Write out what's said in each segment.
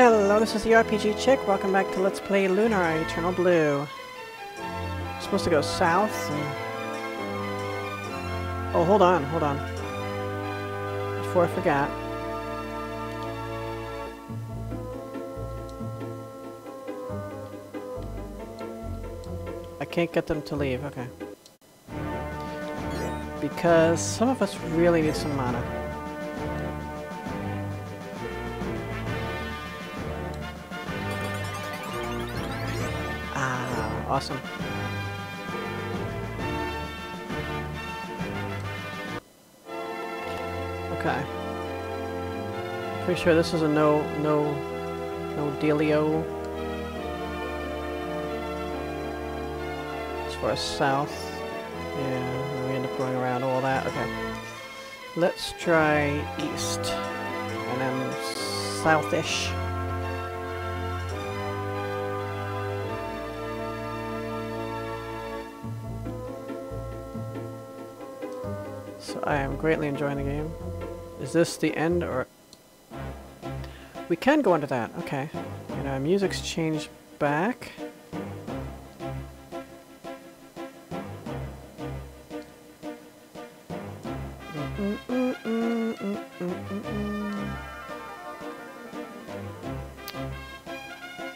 Hello, this is the RPG Chick. Welcome back to Let's Play Lunar Eternal Blue. I'm supposed to go south and... Oh, hold on. Before I forgot. I can't get them to leave, okay. Because some of us really need some mana. Ah, awesome. Okay. Pretty sure this is a no dealio. As far as south. Yeah, we end up going around all that. Okay. Let's try east. And then southish. So I am greatly enjoying the game. Is this the end or... We can go into that. Okay. And our music's changed back.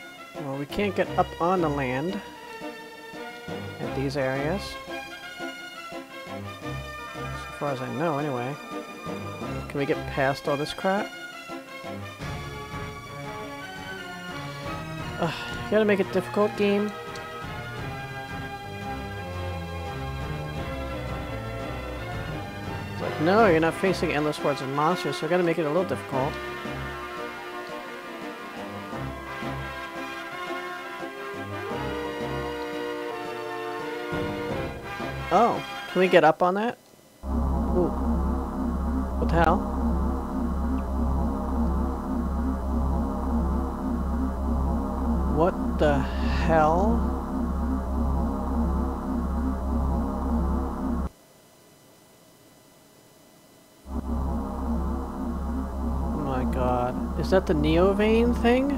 Well, we can't get up on the land at these areas. As far as I know, anyway. Can we get past all this crap? You gotta make it difficult, game. No, you're not facing endless hordes of monsters, so I gotta make it a little difficult. Oh, can we get up on that? Ooh. What the hell? What the hell? Is that the Neo-Vane thing?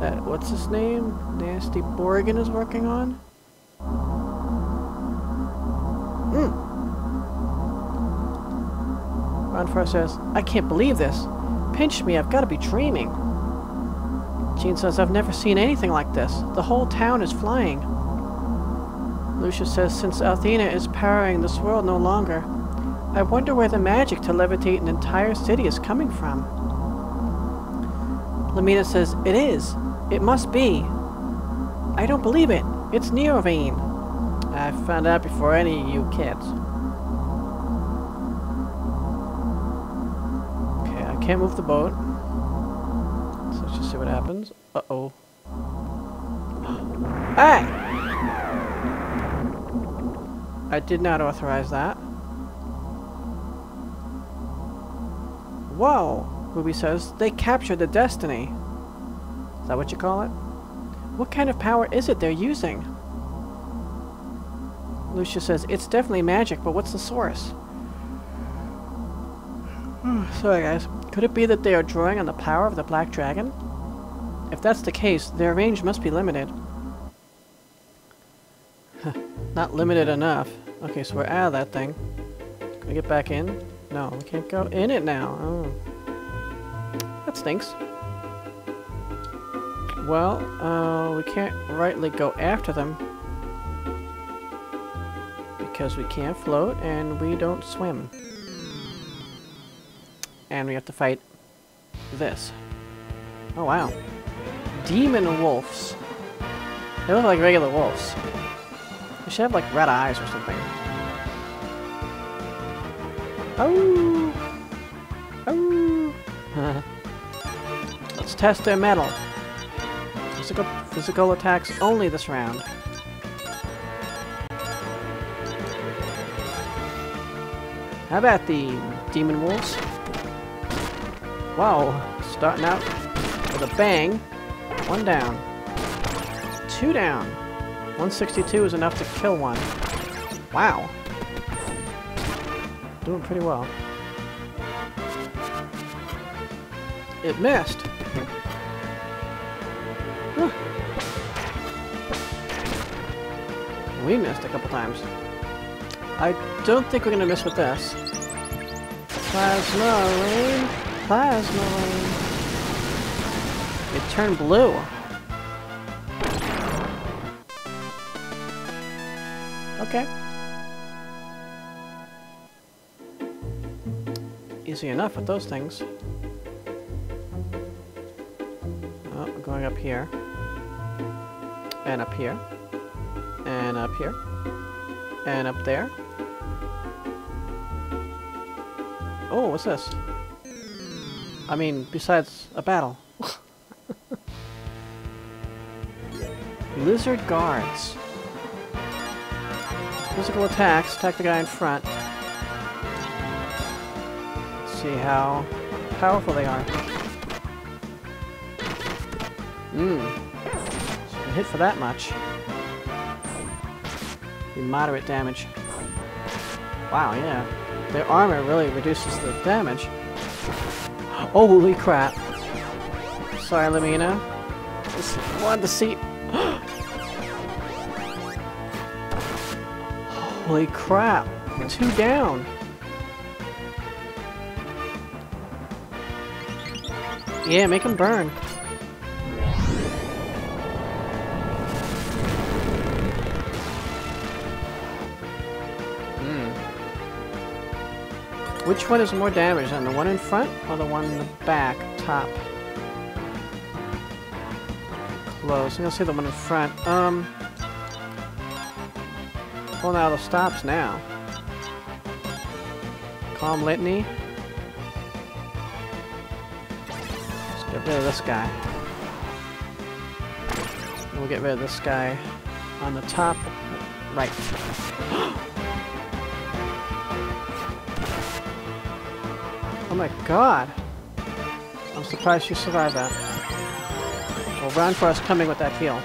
That, what's his name? Nasty Borgen is working on? Ronfar says, I can't believe this. Pinch me, I've got to be dreaming. Jean says, I've never seen anything like this. The whole town is flying. Lucia says, since Athena is powering this world no longer, I wonder where the magic to levitate an entire city is coming from. Lemina says, it is. It must be. I don't believe it. It's Neo-Vane. I found out before any of you kids. Okay, I can't move the boat. So let's just see what happens. Uh-oh. Hey! I did not authorize that. Whoa! Ruby says, they captured the destiny. Is that what you call it? What kind of power is it they're using? Lucia says, it's definitely magic, but what's the source? Sorry guys, could it be that they are drawing on the power of the Black Dragon? If that's the case, their range must be limited. Not limited enough. Okay, so we're out of that thing. Can we get back in? No, we can't go in it now. Oh. That stinks. Well, we can't rightly go after them because we can't float and we don't swim. And we have to fight this. Oh wow. Demon wolves. They look like regular wolves. They should have like red eyes or something. Oh! Oh! Let's test their metal. Physical attacks only this round. How about the demon wolves? Wow, starting out with a bang. One down. Two down. 162 is enough to kill one. Wow. Doing pretty well. It missed. We missed a couple times. I don't think we're gonna miss with this. Plasma rain, plasma rain. It turned blue. Okay. Easy enough with those things. Oh, going up here. And up here. And up here. And up there. Oh, what's this? I mean, besides a battle. Lizard guards. Physical attacks. Attack the guy in front. Let's see how powerful they are. So you can hit for that much. Be moderate damage. Wow, yeah. Their armor really reduces the damage. Holy crap. Sorry, Lemina. Just wanted to see. Holy crap. 2 down. Yeah, make him burn. Which one is more damage than the one in front or the one in the back, top? Close. I'm gonna say the one in front. Pulling out of the stops now. Calm Litany. Let's get rid of this guy. We'll get rid of this guy on the top right. Oh my god! I'm surprised you survived that. Well, Ronfar's coming with that heal.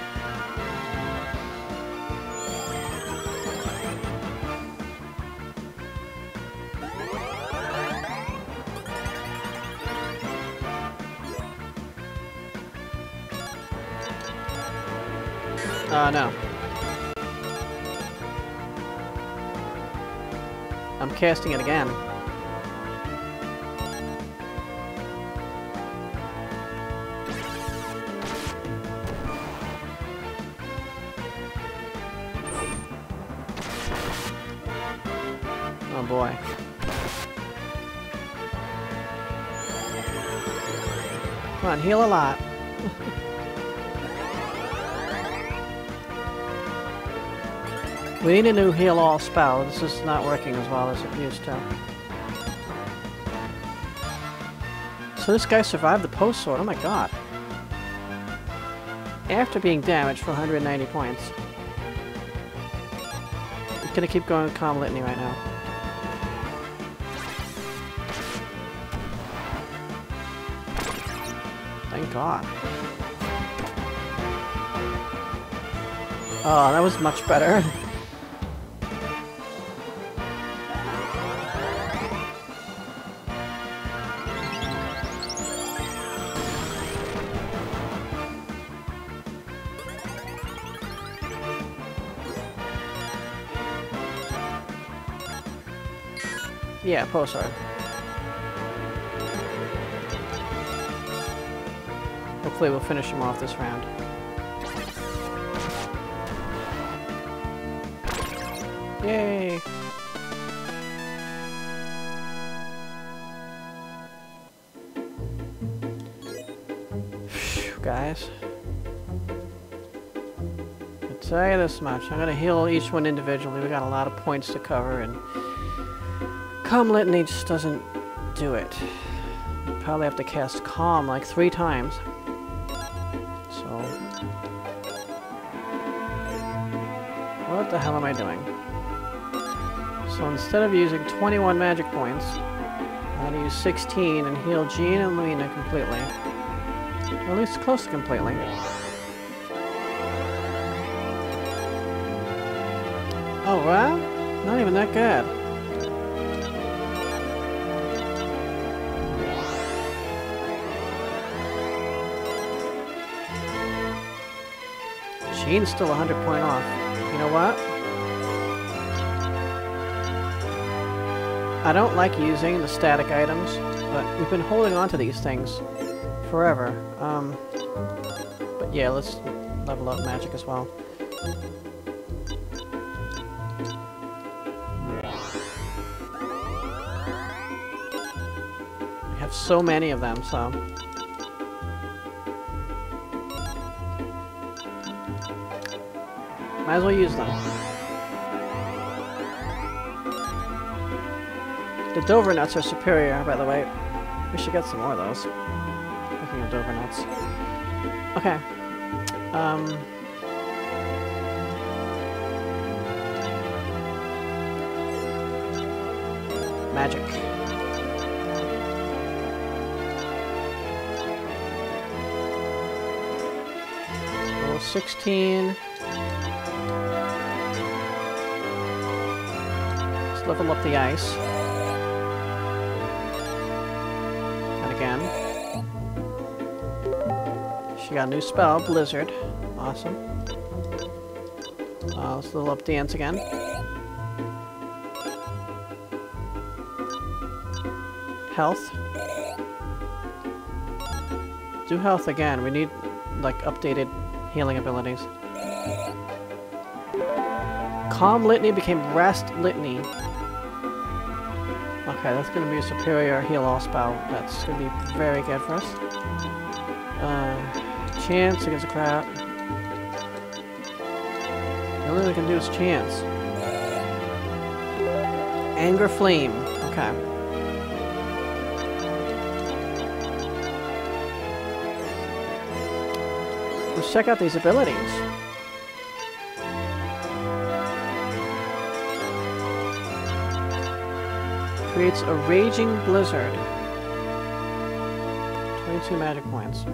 No. I'm casting it again. Come on, heal a lot. We need a new heal all spell. This is not working as well as it used to. So this guy survived the post sword. Oh my god. After being damaged for 190 points. I'm gonna keep going with Calm Litany right now. God. Oh, that was much better. Yeah, Polestar. Hopefully we'll finish him off this round. Yay! Phew, guys. I'll tell you this much. I'm gonna heal each one individually. We got a lot of points to cover and Calm Litany just doesn't do it. You probably have to cast Calm like 3 times. What the hell am I doing? So instead of using 21 magic points, I'm going to use 16 and heal Jean and Lemina completely. Or at least close to completely. Oh, wow? Not even that good. Jean's still 100 point off. You know what? I don't like using the static items, but we've been holding on to these things forever. But yeah, let's level up magic as well. We have so many of them, so... might as well use them. The Dovernuts are superior, by the way. We should get some more of those. Speaking of Dovernuts. Okay. Magic. Level 16. Level up the ice. And again. She got a new spell, Blizzard. Awesome. Let's level up Dance again. Health. Do health again. We need, like, updated healing abilities. Calm Litany became Rest Litany. Okay, that's going to be a superior heal-all spell. That's going to be very good for us. Chance against the crowd. The only thing we can do is chance. Anger Flame. Okay. Let's check out these abilities. Creates a raging blizzard. 22 magic points.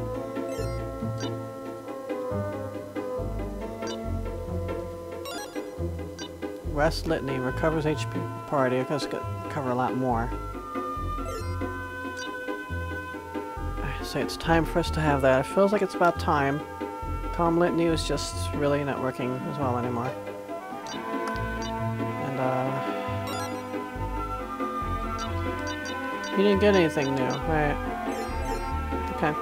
Rest Litany recovers HP party. It does cover a lot more. I say it's time for us to have that. It feels like it's about time. Calm Litany is just really not working as well anymore. And you didn't get anything new, right? Okay.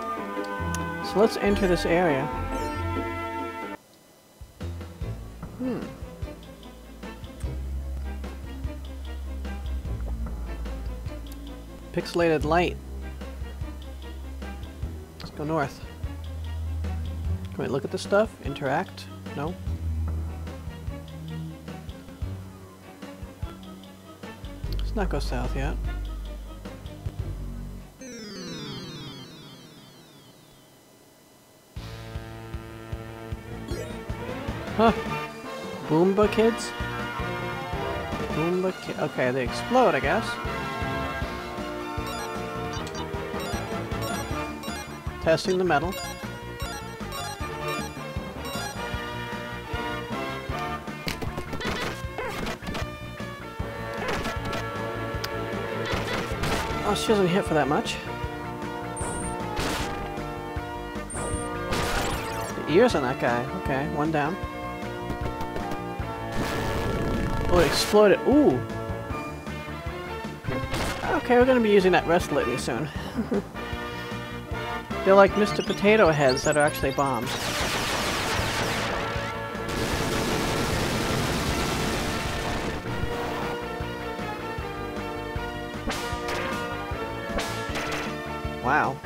So let's enter this area. Pixelated light. Let's go north. Can we look at this stuff? Interact? No? Let's not go south yet. Huh. Boomba Kids? Boomba Kids. Okay, they explode, I guess. Testing the metal. Oh, she doesn't hit for that much. The ears on that guy. Okay, one down. Oh, it exploded. Ooh! Okay, we're gonna be using that Rest Litany soon. They're like Mr. Potato Heads that are actually bombs. Wow.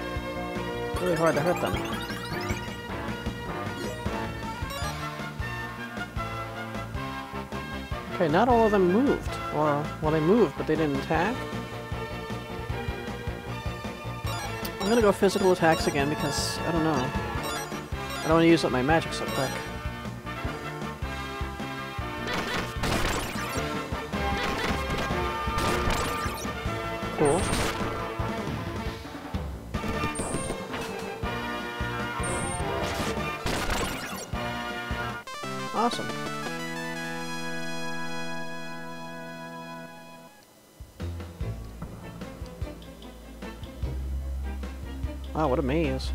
Really hard to hurt them. Okay, not all of them moved. Or, well, they moved, but they didn't attack. I'm gonna go physical attacks again because, I don't know. I don't want to use up my magic so quick. Cool. Awesome. Wow, what a maze.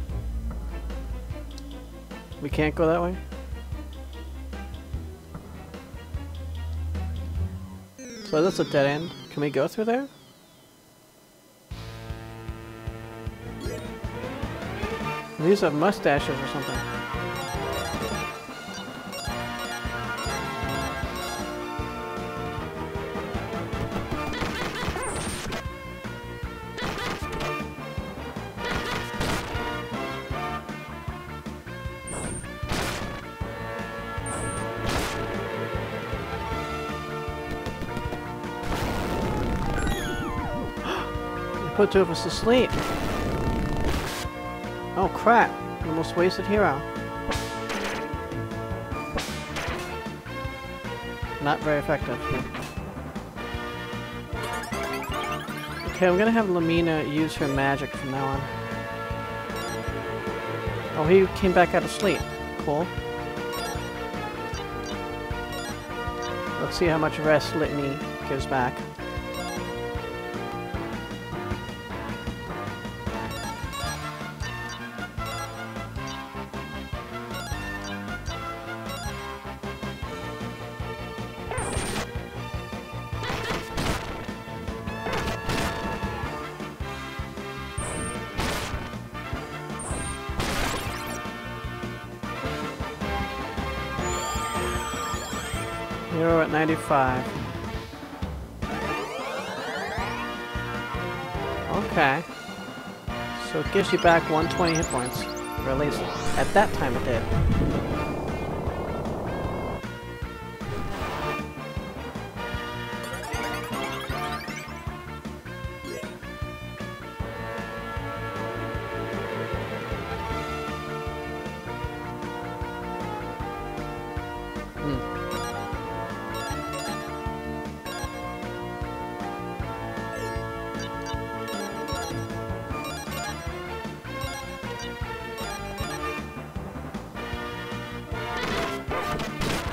We can't go that way? Well, that's a dead end. Can we go through there? These are mustaches or something. Put two of us to sleep. Oh crap, almost wasted hero. Not very effective. Okay, I'm gonna have Lemina use her magic from now on. Oh, he came back out of sleep. Cool. Let's see how much Rest Litany gives back. Hero at 95. Okay. So it gives you back 120 hit points. Or at least at that time it did.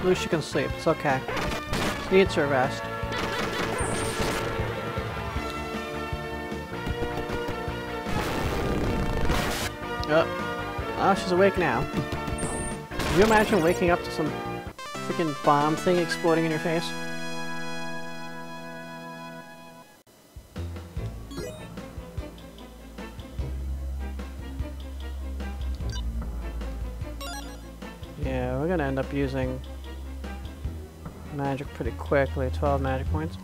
Lucia can sleep. It's okay. She needs her rest. Oh. Oh, she's awake now. Can you imagine waking up to some freaking bomb thing exploding in your face? Yeah, we're gonna end up using magic pretty quickly. 12 magic points.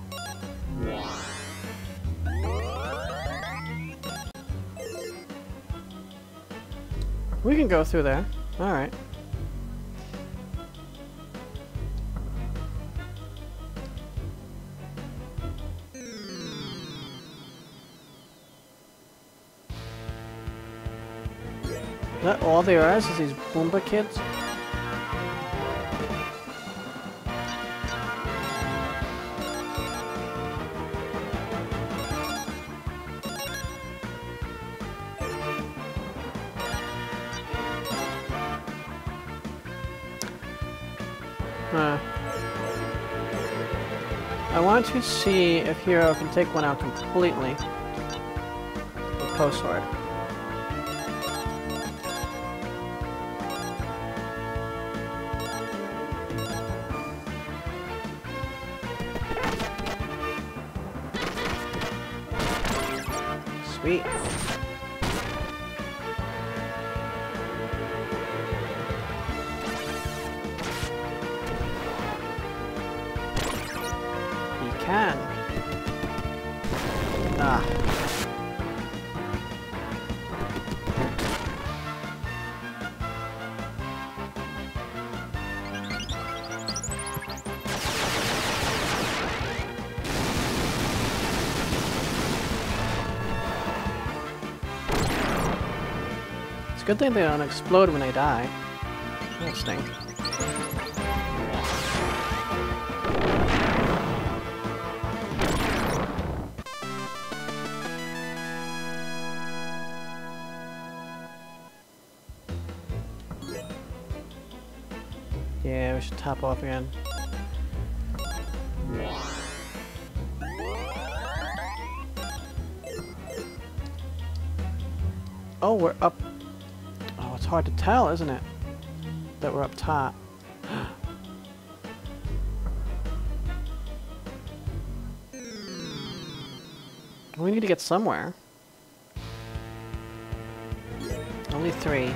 We can go through there. Alright. Is that all there are? Is these Boomba Kids? I want to see if Hero can take one out completely with Post Sword. Sweet. Ah. It's a good thing they don't explode when they die. That'll stink. Yeah, we should top off again. Oh, we're up. Oh, it's hard to tell, isn't it? That we're up top. We need to get somewhere. Only three.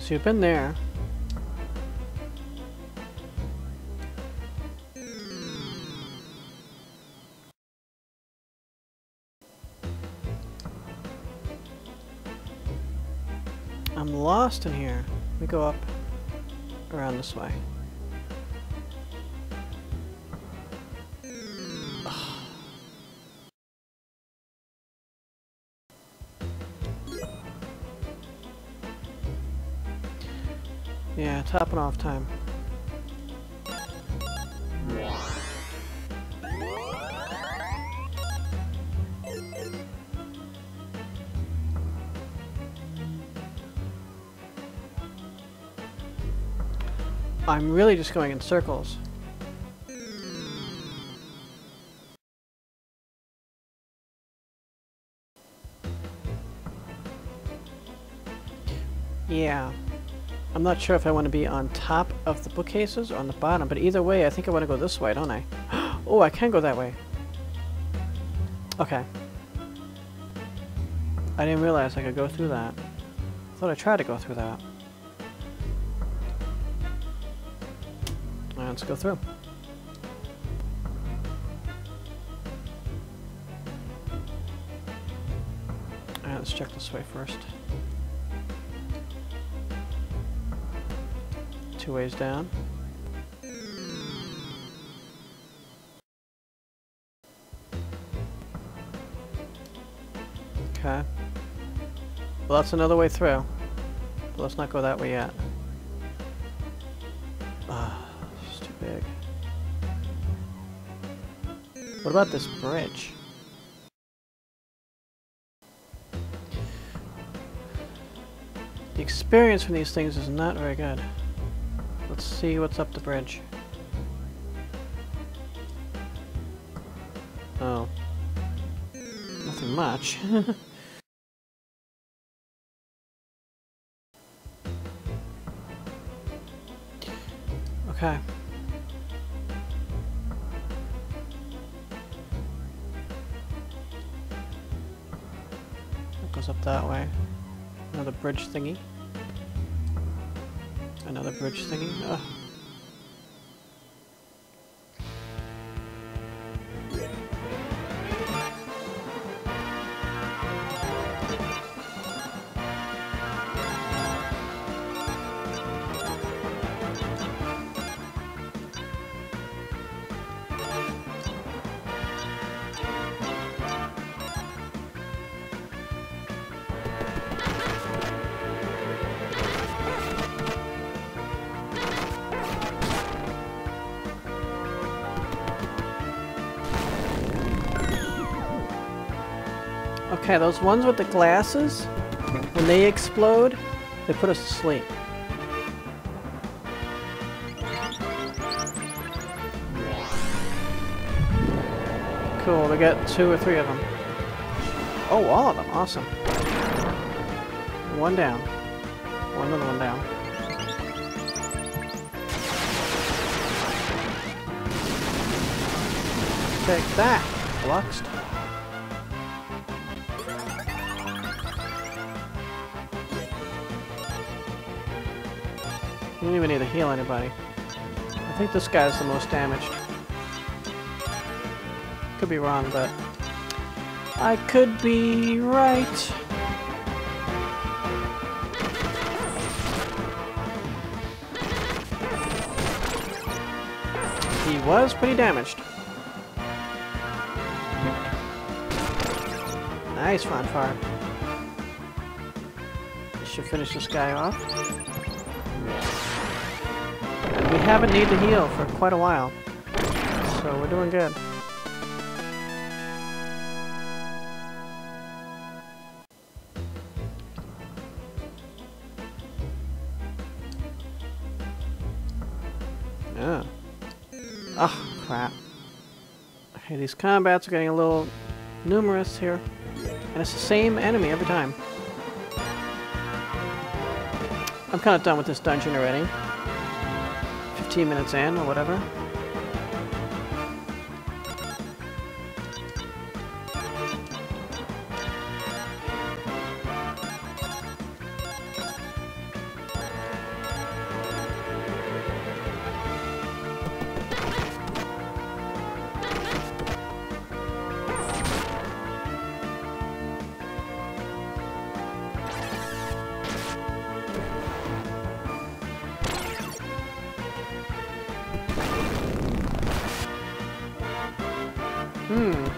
So you've been there. I'm lost in here. We go up around this way. Yeah, topping off time. I'm really just going in circles. Yeah. I'm not sure if I want to be on top of the bookcases or on the bottom, but either way, I think I want to go this way, don't I? Oh, I can go that way. Okay. I didn't realize I could go through that. I thought I tried to go through that. Alright, let's go through. Alright, let's check this way first. Two ways down. Okay. Well, that's another way through. But let's not go that way yet. Ah, it's too big. What about this bridge? The experience from these things is not very good. Let's see what's up the bridge. Oh. Nothing much. Okay. It goes up that way. Another bridge thingy. Another bridge thingy? Ugh. Okay, those ones with the glasses, when they explode, they put us to sleep. Cool, we got two or three of them. Oh, all of them, awesome. One down. Oh, another one down. Take that, Fluxed. You don't even need to heal anybody. I think this guy's the most damaged. Could be wrong, but I could be right. He was pretty damaged. Nice, Ronfar. This should finish this guy off. And we haven't needed to heal for quite a while, so we're doing good. Yeah. Oh, crap. Okay, these combats are getting a little numerous here. And it's the same enemy every time. I'm kind of done with this dungeon already. 15 minutes in, or whatever.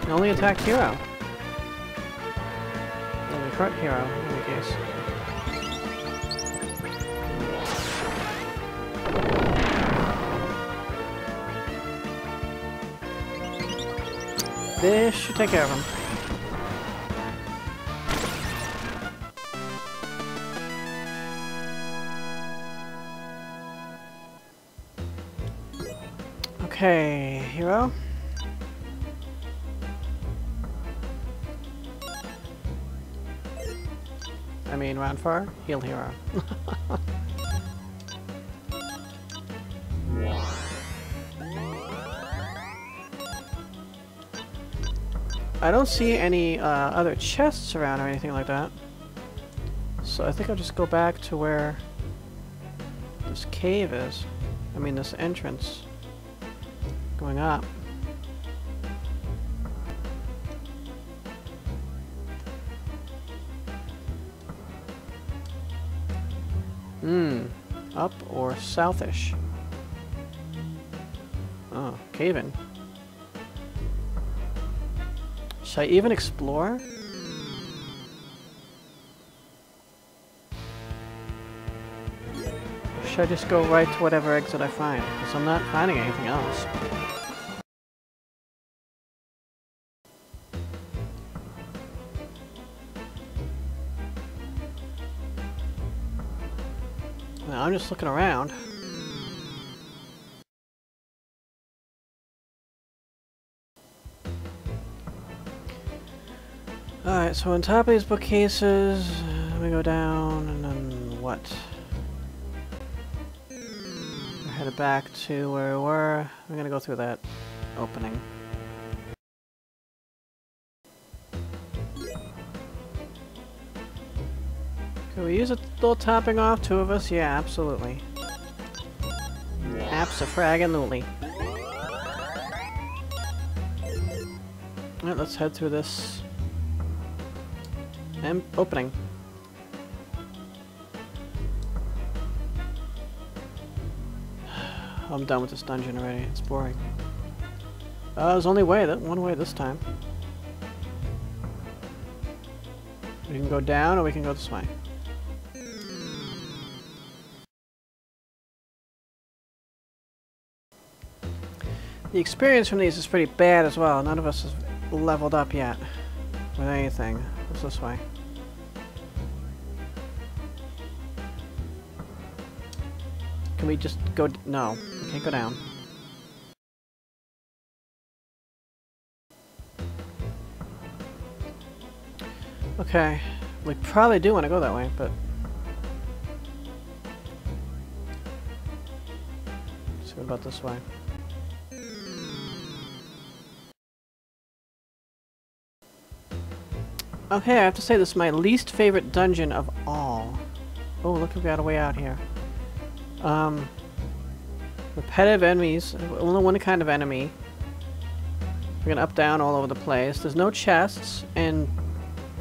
Only attack hero. Only front hero, in any case. This should take care of him. Okay, hero. I mean, Ronfar, heal hero. I don't see any other chests around or anything like that. So I think I'll just go back to where this cave is. I mean, this entrance going up. Up or southish? Oh, cave-in. Should I even explore? Or should I just go right to whatever exit I find? Because I'm not finding anything else. I'm just looking around. Alright, so on top of these bookcases, we go down, and then what? We're headed back to where we were. We're gonna go through that opening. Can we use a little topping off, two of us? Yeah, absolutely. Abso-frag-a-lutely. Alright, let's head through this opening. I'm done with this dungeon already. It's boring. There's only way that one way this time. We can go down, or we can go this way. The experience from these is pretty bad as well. None of us has leveled up yet with anything. What's this way? Can we just go... no. We can't go down. Okay. We probably do want to go that way, but... let's see what about this way. Okay, I have to say this is my least favorite dungeon of all. Oh, look, we've got a way out here. Repetitive enemies. Only one kind of enemy. We're gonna up, down, all over the place. There's no chests, and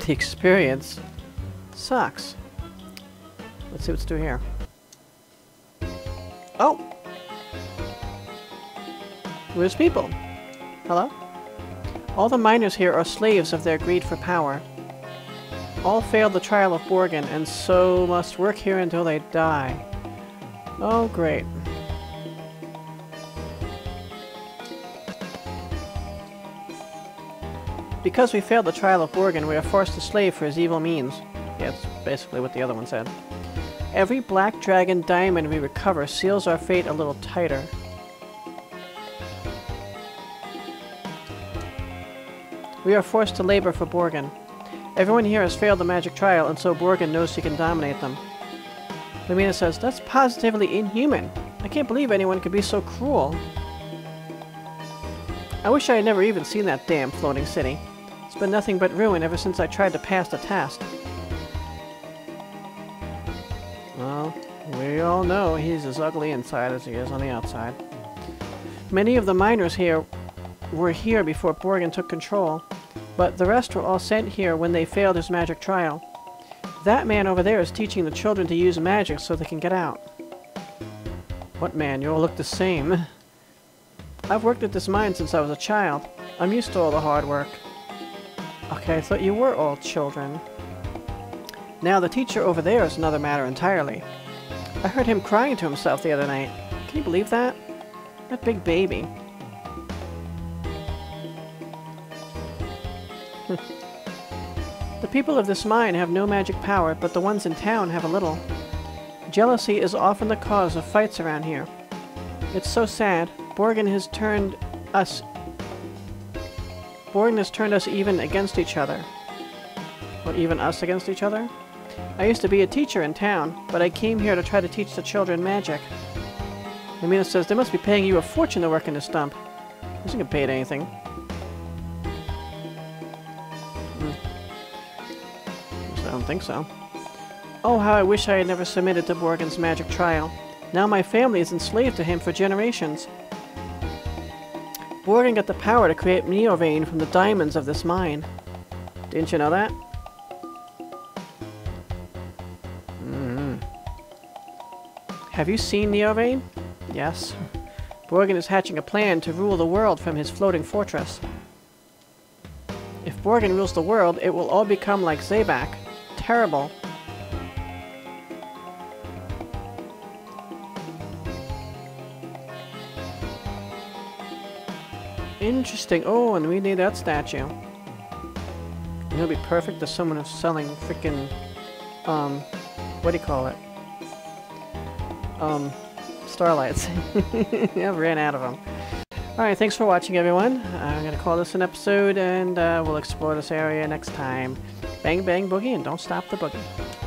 the experience sucks. Let's see what's due here. Oh! There's people. Hello? All the miners here are slaves of their greed for power. All failed the trial of Borgen, and so must work here until they die. Oh, great. Because we failed the trial of Borgen, we are forced to slave for his evil means. Yeah, that's basically what the other one said. Every black dragon diamond we recover seals our fate a little tighter. We are forced to labor for Borgen. Everyone here has failed the magic trial, and so Borgen knows he can dominate them. Lemina says, "That's positively inhuman. I can't believe anyone could be so cruel. I wish I had never even seen that damn floating city. It's been nothing but ruin ever since I tried to pass the test." Well, we all know he's as ugly inside as he is on the outside. Many of the miners here were here before Borgen took control, but the rest were all sent here when they failed his magic trial. That man over there is teaching the children to use magic so they can get out. What man? You all look the same. I've worked at this mine since I was a child. I'm used to all the hard work. Okay, I thought you were all children. Now the teacher over there is another matter entirely. I heard him crying to himself the other night. Can you believe that? That big baby. The people of this mine have no magic power, but the ones in town have a little. Jealousy is often the cause of fights around here. It's so sad. Borgen has turned us even against each other. Or even us against each other? I used to be a teacher in town, but I came here to try to teach the children magic. Lemina says, "They must be paying you a fortune to work in this dump." He doesn't get paid anything. I don't think so. Oh, how I wish I had never submitted to Borgen's magic trial. Now my family is enslaved to him for generations. Borgen got the power to create Neo-Vane from the diamonds of this mine. Didn't you know that? Mm-hmm. Have you seen Neo-Vane? Yes. Borgen is hatching a plan to rule the world from his floating fortress. If Borgen rules the world, it will all become like Zabak. Terrible. Interesting. Oh, and we need that statue. It'll be perfect to someone who's selling freaking, what do you call it? Starlights. I ran out of them. Alright, thanks for watching, everyone. I'm gonna call this an episode, and we'll explore this area next time. Bang, bang, boogie, and don't stop the boogie.